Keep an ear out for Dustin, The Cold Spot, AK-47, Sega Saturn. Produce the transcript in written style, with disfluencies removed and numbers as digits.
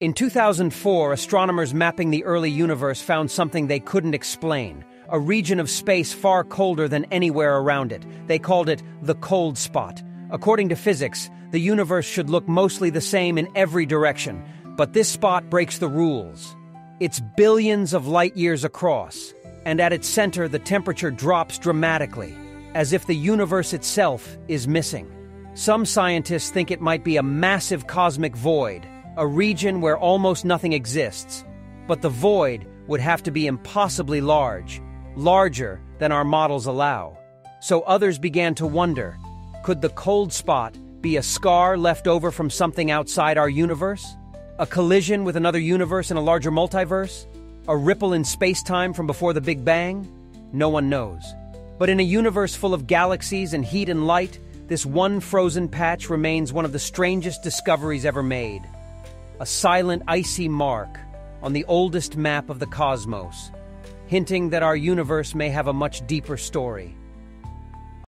In 2004, astronomers mapping the early universe found something they couldn't explain, a region of space far colder than anywhere around it. They called it the Cold Spot. According to physics, the universe should look mostly the same in every direction, but this spot breaks the rules. It's billions of light years across, and at its center the temperature drops dramatically, as if the universe itself is missing. Some scientists think it might be a massive cosmic void, a region where almost nothing exists, but the void would have to be impossibly large, larger than our models allow. So others began to wonder, could the Cold Spot be a scar left over from something outside our universe? A collision with another universe in a larger multiverse? A ripple in space-time from before the Big Bang? No one knows. But in a universe full of galaxies and heat and light, this one frozen patch remains one of the strangest discoveries ever made. A silent, icy mark on the oldest map of the cosmos, hinting that our universe may have a much deeper story.